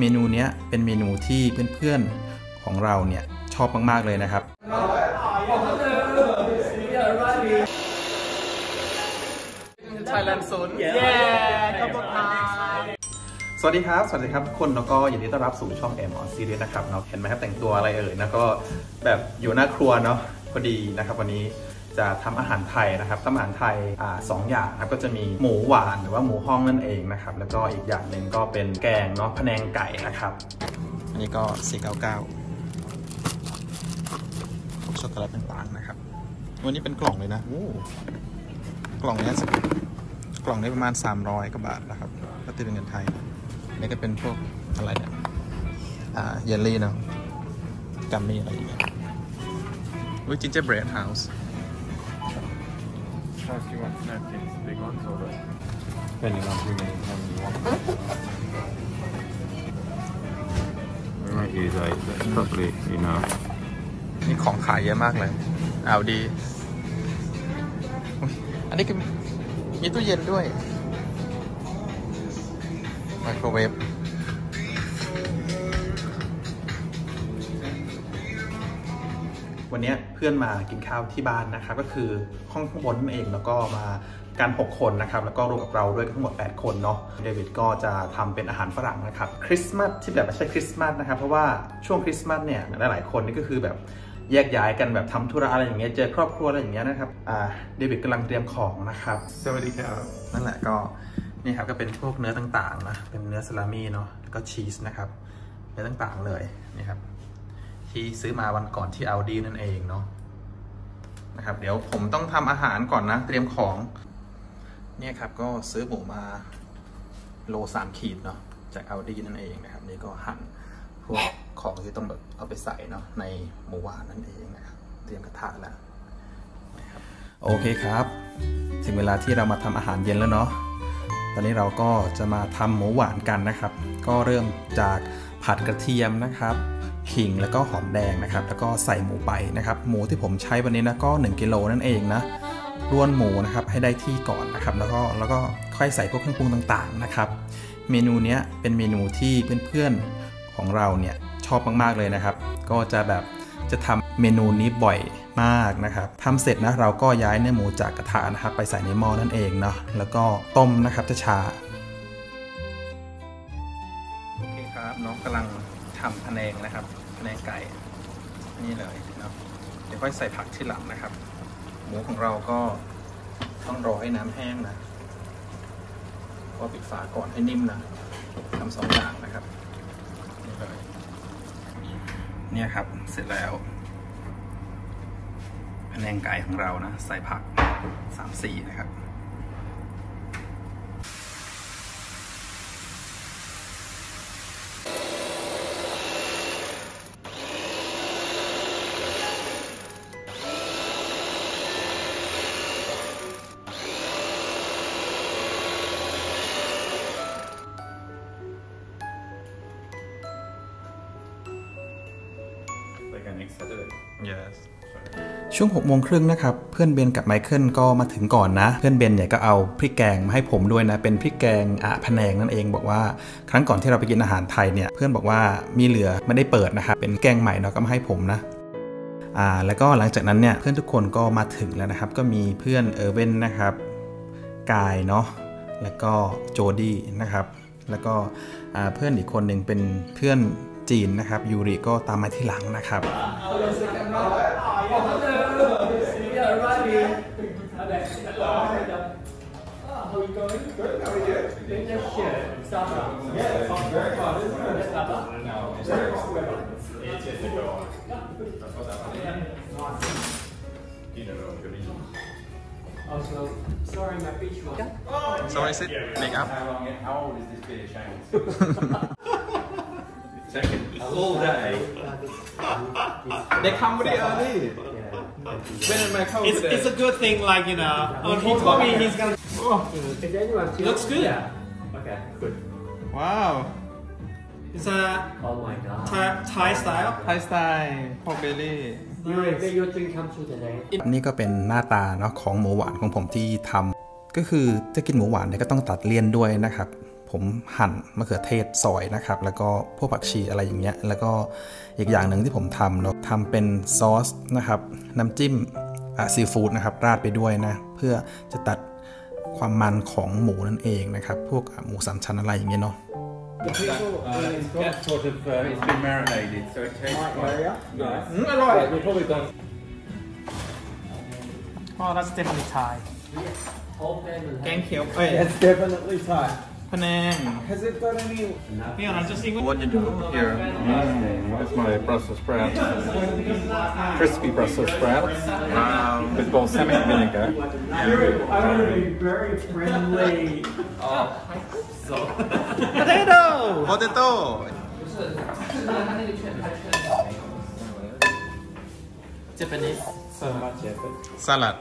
เมนูนี้เป็นเมนูที่เพื่อนๆของเราเนี่ยชอบมากๆเลยนะครับสวัสดีครับทุกคนแล้วก็ยินดีต้อนรับสู่ช่องแอมออนซีรีส์นะครับเนาะเห็นไหมครับแต่งตัวอะไรเอ่ยนะก็แบบอยู่หน้าครัวเนาะพอดีนะครับวันนี้จะทำอาหารไทยนะครับทำอาหารไทย2 อย่างนะครับก็จะมีหมูหวานหรือว่าหมูฮ้องนั่นเองนะครับแล้วก็อีกอย่างหนึ่งก็เป็นแกงเนาะพะแนงไก่นะครับอันนี้ก็499ช็อกโกแลตเป็นปานนะครับวันนี้เป็นกล่องเลยนะกล่องนี้กล่องได้ประมาณ300กว่าบาทนะครับถ้าตีเป็นเงินไทยนี่ก็เป็นพวกอะไรเนี่ยเยลลี่เนาะกัมมี่อะไรอย่างเงี้ยวิจิเจเบรดเฮาส์นี่ของขายเยอะมากเลยเอาดีอันนี้ก็มีตู้เย็นด้วยไมโครเวฟวันนี้เพื่อนมากินข้าวที่บ้านนะครับก็คือห้องข้างบนนั่นเองแล้วก็มากัน6 คนนะครับแล้วก็รวมกับเราด้วยทั้งหมด8 คนเนาะเดวิดก็จะทำเป็นอาหารฝรั่งนะครับคริสต์มาสที่แบบไม่ใช่คริสต์มาสนะครับเพราะว่าช่วงคริสต์มาสเนี่ยหลายๆคนนี่ก็คือแบบแยกย้ายกันแบบทำธุระอะไรอย่างเงี้ยเจอครอบครัวอะไรอย่างเงี้ยนะครับเดวิดกำลังเตรียมของนะครับสวัสดีครับนั่นแหละก็นี่ครับก็เป็นพวกเนื้อต่างๆนะเป็นเนื้อซาลามี่เนาะแล้วก็ชีสนะครับเนื้อต่างๆเลยนี่ครับที่ซื้อมาวันก่อนที่อัลดีนั่นเองเนาะนะครับเดี๋ยวผมต้องทำอาหารก่อนนะเตรียมของเนี่ยครับก็ซื้อหมูมาโล3 ขีดเนาะจากอัลดีนั่นเองนะครับนี่ก็หั่นพวกของที่ต้องแบบเอาไปใส่เนาะในหมูหวานนั่นเองนะครับเตรียมกระทะแล้วนะครับโอเคครับถึงเวลาที่เรามาทำอาหารเย็นแล้วเนาะตอนนี้เราก็จะมาทำหมูหวานกันนะครับก็เริ่มจากผัดกระเทียมนะครับขิงแล้วก็หอมแดงนะครับแล้วก็ใส่หมูไปนะครับหมูที่ผมใช้วันนี้นะก็1 กิโลนั่นเองนะร่วนหมูนะครับให้ได้ที่ก่อนนะครับแล้วก็ค่อยใส่พวกเครื่องปรุงต่างๆนะครับเมนูนี้เป็นเมนูที่เพื่อนๆของเราเนี่ยชอบมากๆเลยนะครับก็จะแบบจะทำเมนูนี้บ่อยมากนะครับทำเสร็จนะเราก็ย้ายเนื้อหมูจากกระทะนะครับไปใส่ในหม้อนั่นเองเนาะแล้วก็ต้มนะครับช้าๆโอเคครับน้องกำลังทำพะแนงนะครับพะแนงไก่นี่เลยเนาะเดี๋ยวค่อยใส่ผักที่หลังนะครับหมูของเราก็ต้องรอให้น้ำแห้งนะก็ปิดฝาก่อนให้นิ่มนะทำ2 อย่างนะครับนี่เลยเนี่ยครับเสร็จแล้วพะแนงไก่ของเรานะใส่ผัก3-4นะครับช่วง6 โมงครึ่งนะครับเพื่อนเบนกับไมเคิลก็มาถึงก่อนนะเพื่อนเบนเนี่ยก็เอาพริกแกงมาให้ผมด้วยนะเป็นพริกแกงพะแนงนั่นเองบอกว่าครั้งก่อนที่เราไปกินอาหารไทยเนี่ยเพื่อนบอกว่ามีเหลือไม่ได้เปิดนะครับเป็นแกงใหม่เนาะก็มาให้ผมนะแล้วก็หลังจากนั้นเนี่ยเพื่อนทุกคนก็มาถึงแล้วนะครับก็มีเพื่อนเออร์เวนนะครับกายเนาะแล้วก็โจดี้นะครับแล้วก็เพื่อนอีกคนหนึ่งเป็นเพื่อนจีนนะครับยูริก็ตามมาที่หลังนะครับSorry, sit up. How old is this British angle?A whole day. They come pretty early. When my coach there. It's a good thing, like you know. When he told me he's gonna. Looks good. Yeah. Okay. Good. Wow. It's a. Oh my god. Thai style. Thai style. Pork belly. Your dream come true today. นี่ก็เป็นหน้าตาเนาะของหมูหวานของผมที่ทำก็คือจะกินหมูหวานเนี่ยก็ต้องตัดเลี่ยนด้วยนะครับ ผมหั่นมะเขือเทศซอยนะครับแล้วก็พวกผักชีอะไรอย่างเงี้ยแล้วก็อีกอย่างหนึ่งที่ผมทำเนาะทำเป็นซอสนะครับน้ำจิ้มซีฟู้ดนะครับราดไปด้วยนะเพื่อจะตัดความมันของหมูนั่นเองนะครับพวกหมูสามชั้นอะไรอย่างเงี้ยเนาะOh, that's definitely Thai. Gang Kyo. Oh, yeah. That's definitely Thai. Penang. Has it got any... Yeah, I'm just seeing what you do here. That's my Brussels sprouts. Crispy Brussels sprouts. With balsamic vinegar. I want to be very friendly. Potato! Potato! Japanese. So much effort. Salad.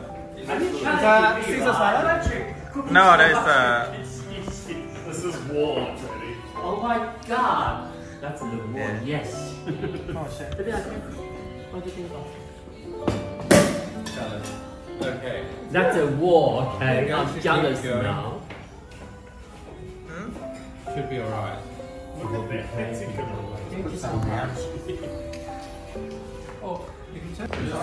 Caesar salad? No, there is This is war already. Oh my god! That's a little war, yeah. Yes. Oh shit. What do you think of? Salad. Okay. That's a war, okay. I'm jealous now. Hmm? Should be alright. Look at that. That's incredible. Oh. โอ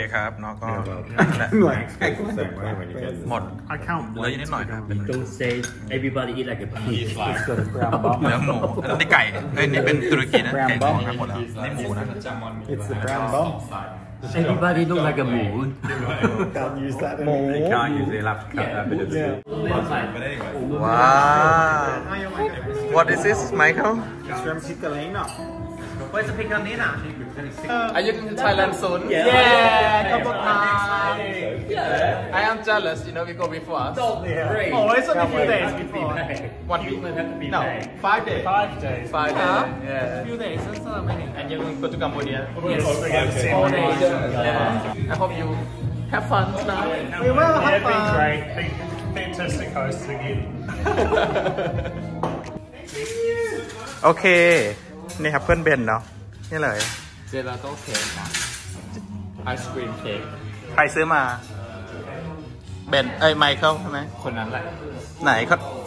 เคครับเนาะก็หน่วยหมดเหลืออยู่นิดหน่อยครับ Don't say everybody eat like a pig เนื้อหมูอันนี้ไก่นี่เป็นตุรกีนะไก่ทอดครับหมดแล้วนี่หมูนะ It's the brown bomb Everybody look like a หมู Can't use that หมู Can't use it รับครับว้าว What is this Michael Shrimp Piccolina Where's the Piccolina Are you going to Thailand soon? Yeah, come on Thai. Yeah. I am jealous, you know, we go before us. Yeah. Oh, it's only a few days before. 1 week? No, 5 days. 5 days. 5 days. Yeah. A few days, that's not many. And you're going to go to Cambodia? Yes. 4 days. Yeah. I hope you have fun tonight. We will have fun. Yeah, been great. Fantastic hosting you. Thank you. Okay. นี่ครับเพื่อนเบนเนาะนี่เลยเจลาโต้เค้กนะไอศกรีมเค้กใครซื้อมาเบนไมเคิลใช่ไหมคนนั้นแหละไหน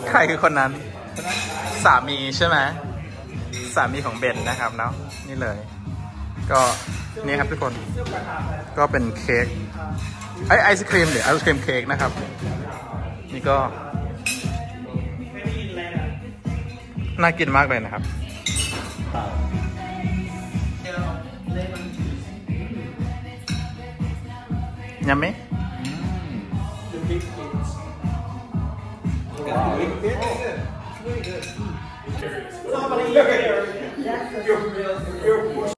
ใครคือคนนั้นสามีใช่ไหมสามีของเบนนะครับเนาะนี่เลยก็นี่ครับทุกคนก็เป็นเค้กไอศกรีมหรือไอศกรีมเค้กนะครับนี่ก็น่ากินมากเลยนะครับYummy? The big kids. Wow. It's really good. Somebody here. You're real.